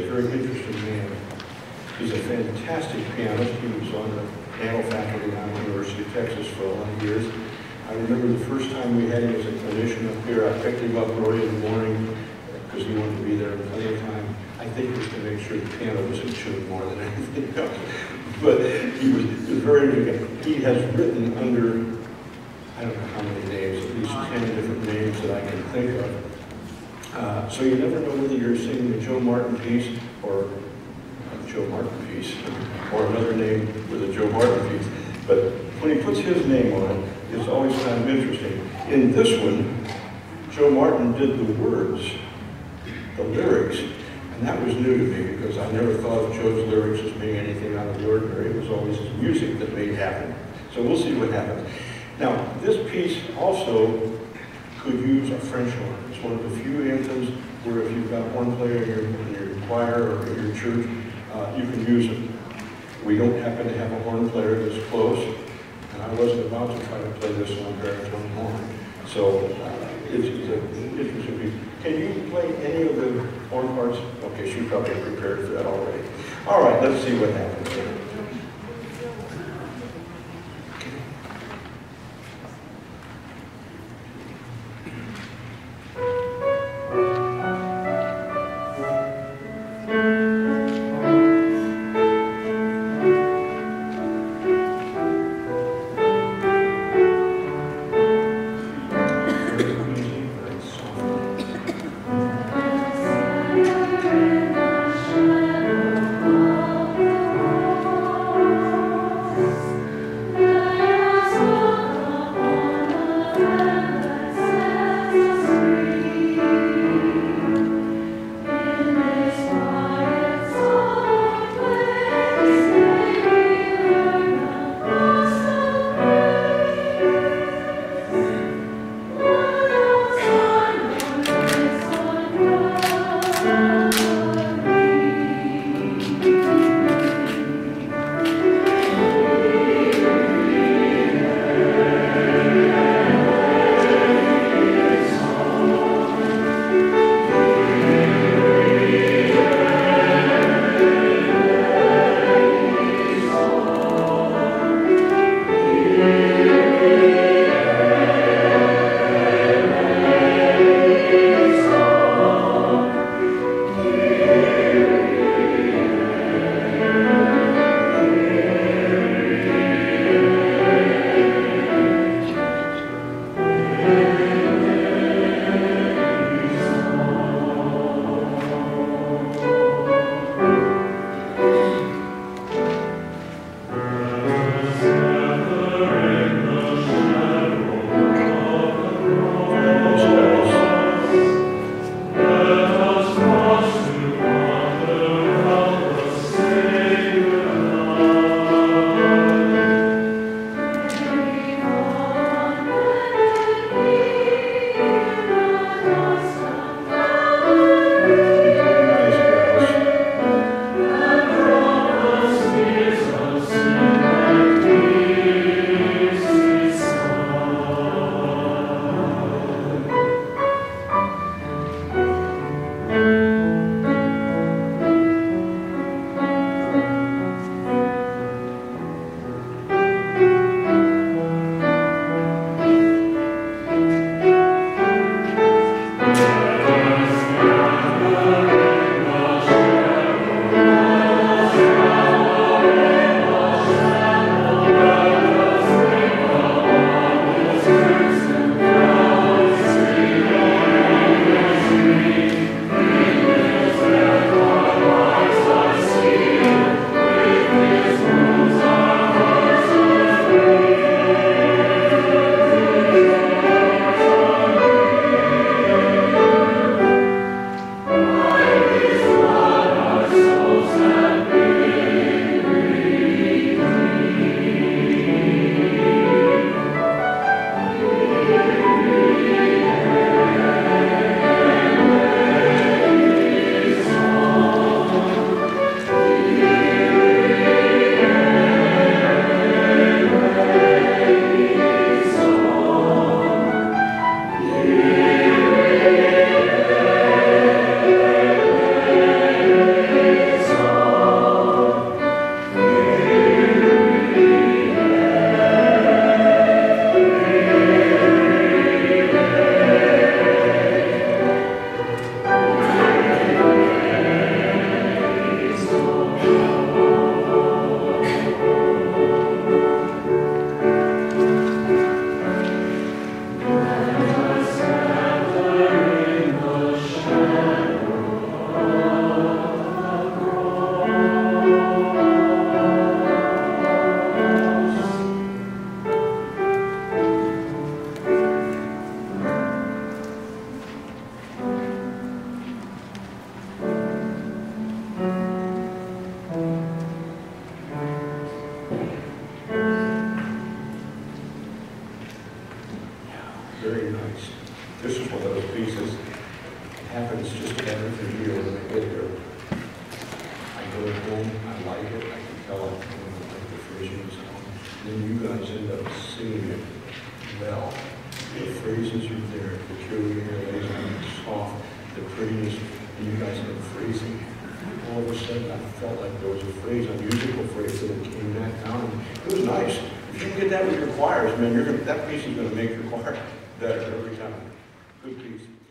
a very interesting man. He's a fantastic pianist. He was on the piano faculty now at the University of Texas for a lot of years. I remember the first time we had him as a clinician up here. I picked him up early in the morning because he wanted to be there in plenty of time. I think it was to make sure the piano was in tune more than anything else. But he was very good. He has written under, I don't know how many names, at least 10 different names that I can think of. So you never know whether you're singing a Joe Martin piece or a Joe Martin piece, or another name with a Joe Martin piece. But when he puts his name on it, it's always kind of interesting. In this one, Joe Martin did the words, the lyrics, and that was new to me because I never thought of Joe's lyrics as being anything out of the ordinary. It was always his music that made it happen. So we'll see what happens. Now, this piece also could use a French horn. It's one of the few anthems where if you've got one player in your choir or in your church, you can use it. We don't happen to have a horn player that's close. And I wasn't about to try to play this on baritone horn. So it's an interesting piece. Can you play any of the horn parts? Okay, she probably prepared for that already. All right, let's see what happens here. very nice. This is one of those pieces that happens just about every year when I get there. I go home, I like it, I can tell it when I like the phrasing is on. Then you guys end up singing it well. The phrases are there, the children are lazy, the soft, the prettiest, and you guys end up phrasing. All of a sudden, I felt like there was a phrase, a musical phrase, that came back down. It was nice. If you can get that with your choirs, man, that piece is going to make your choir better every time. Good piece.